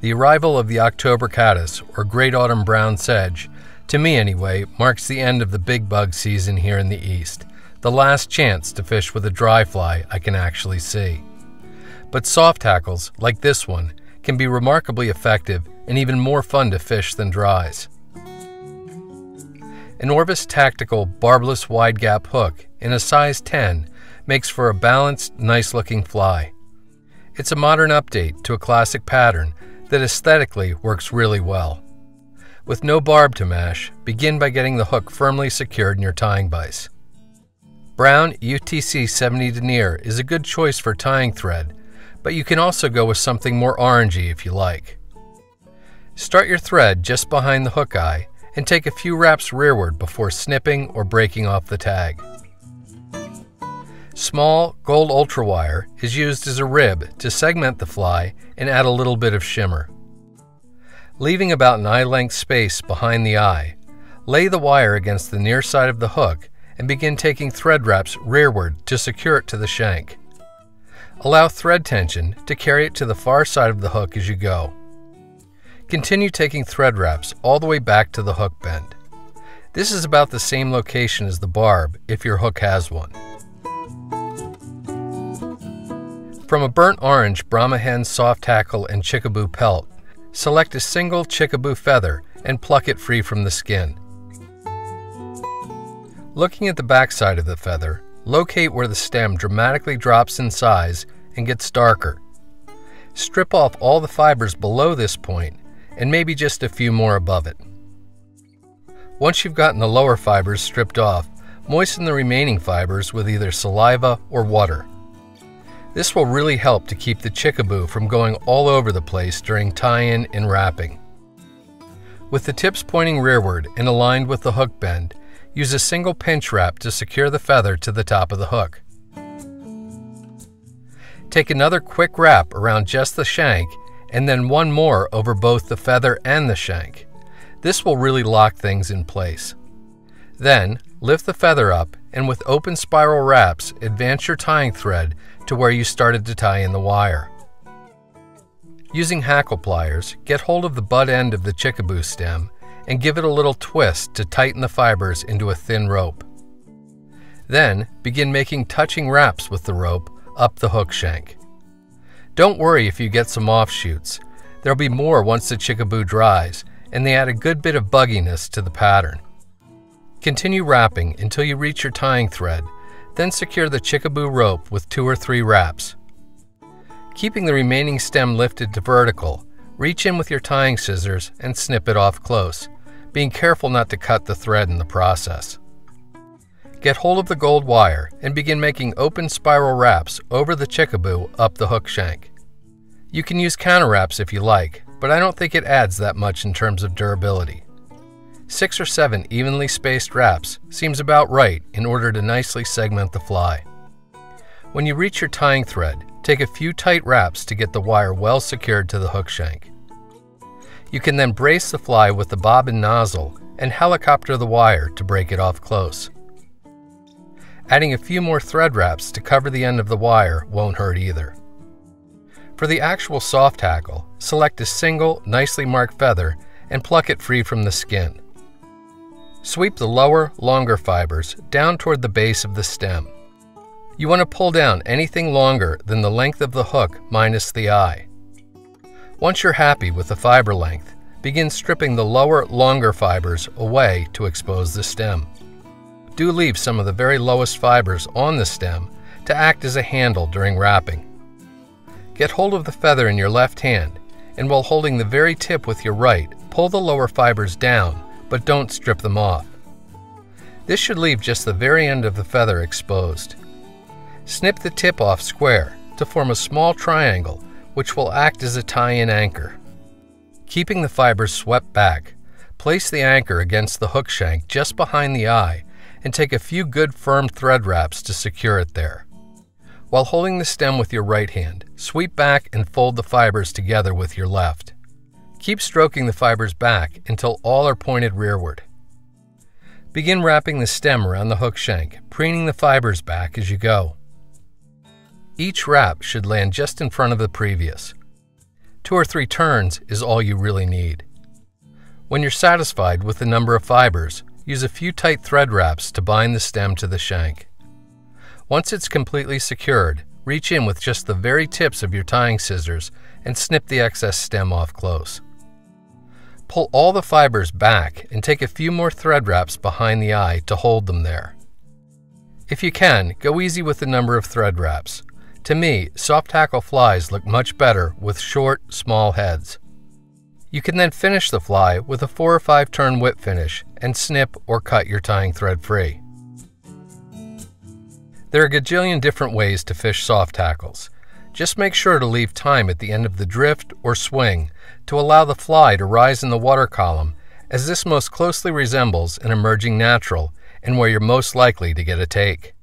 The arrival of the October caddis, or great autumn brown sedge, to me anyway, marks the end of the big bug season here in the east, the last chance to fish with a dry fly I can actually see. But soft hackles, like this one, can be remarkably effective and even more fun to fish than dries. An Orvis Tactical Barbless Wide Gap Hook in a size 10 makes for a balanced, nice-looking fly. It's a modern update to a classic pattern that aesthetically works really well. With no barb to mash, begin by getting the hook firmly secured in your tying vise. Brown UTC 70 denier is a good choice for tying thread, but you can also go with something more orangey if you like. Start your thread just behind the hook eye and take a few wraps rearward before snipping or breaking off the tag. Small, gold Ultra Wire is used as a rib to segment the fly and add a little bit of shimmer. Leaving about an eye-length space behind the eye, lay the wire against the near side of the hook and begin taking thread wraps rearward to secure it to the shank. Allow thread tension to carry it to the far side of the hook as you go. Continue taking thread wraps all the way back to the hook bend. This is about the same location as the barb if your hook has one. From a burnt orange Brahma Hen soft hackle and Chickabou pelt, select a single Chickabou feather and pluck it free from the skin. Looking at the backside of the feather, locate where the stem dramatically drops in size and gets darker. Strip off all the fibers below this point and maybe just a few more above it. Once you've gotten the lower fibers stripped off, moisten the remaining fibers with either saliva or water. This will really help to keep the Chickabou from going all over the place during tie-in and wrapping. With the tips pointing rearward and aligned with the hook bend, use a single pinch wrap to secure the feather to the top of the hook. Take another quick wrap around just the shank and then one more over both the feather and the shank. This will really lock things in place. Then, lift the feather up and with open spiral wraps, advance your tying thread to where you started to tie in the wire. Using hackle pliers, get hold of the butt end of the Chickabou stem and give it a little twist to tighten the fibers into a thin rope. Then, begin making touching wraps with the rope up the hook shank. Don't worry if you get some offshoots. There'll be more once the Chickabou dries, and they add a good bit of bugginess to the pattern. Continue wrapping until you reach your tying thread, then secure the Chickabou rope with 2 or 3 wraps. Keeping the remaining stem lifted to vertical, reach in with your tying scissors and snip it off close, being careful not to cut the thread in the process. Get hold of the gold wire and begin making open spiral wraps over the Chickabou up the hook shank. You can use counter wraps if you like, but I don't think it adds that much in terms of durability. 6 or 7 evenly spaced wraps seems about right in order to nicely segment the fly. When you reach your tying thread, take a few tight wraps to get the wire well secured to the hook shank. You can then brace the fly with the bobbin nozzle and helicopter the wire to break it off close. Adding a few more thread wraps to cover the end of the wire won't hurt either. For the actual soft hackle, select a single, nicely marked feather and pluck it free from the skin. Sweep the lower, longer fibers down toward the base of the stem. You want to pull down anything longer than the length of the hook minus the eye. Once you're happy with the fiber length, begin stripping the lower, longer fibers away to expose the stem. Do leave some of the very lowest fibers on the stem to act as a handle during wrapping. Get hold of the feather in your left hand, and while holding the very tip with your right, pull the lower fibers down, but don't strip them off. This should leave just the very end of the feather exposed. Snip the tip off square to form a small triangle, which will act as a tie-in anchor. Keeping the fibers swept back, place the anchor against the hook shank just behind the eye and take a few good firm thread wraps to secure it there. While holding the stem with your right hand, sweep back and fold the fibers together with your left. Keep stroking the fibers back until all are pointed rearward. Begin wrapping the stem around the hook shank, preening the fibers back as you go. Each wrap should land just in front of the previous. 2 or 3 turns is all you really need. When you're satisfied with the number of fibers, use a few tight thread wraps to bind the stem to the shank. Once it's completely secured, reach in with just the very tips of your tying scissors and snip the excess stem off close. Pull all the fibers back and take a few more thread wraps behind the eye to hold them there. If you can, go easy with the number of thread wraps. To me, soft tackle flies look much better with short, small heads. You can then finish the fly with a 4 or 5 turn whip finish and snip or cut your tying thread free. There are a gajillion different ways to fish soft tackles. Just make sure to leave time at the end of the drift or swing to allow the fly to rise in the water column, as this most closely resembles an emerging natural and where you're most likely to get a take.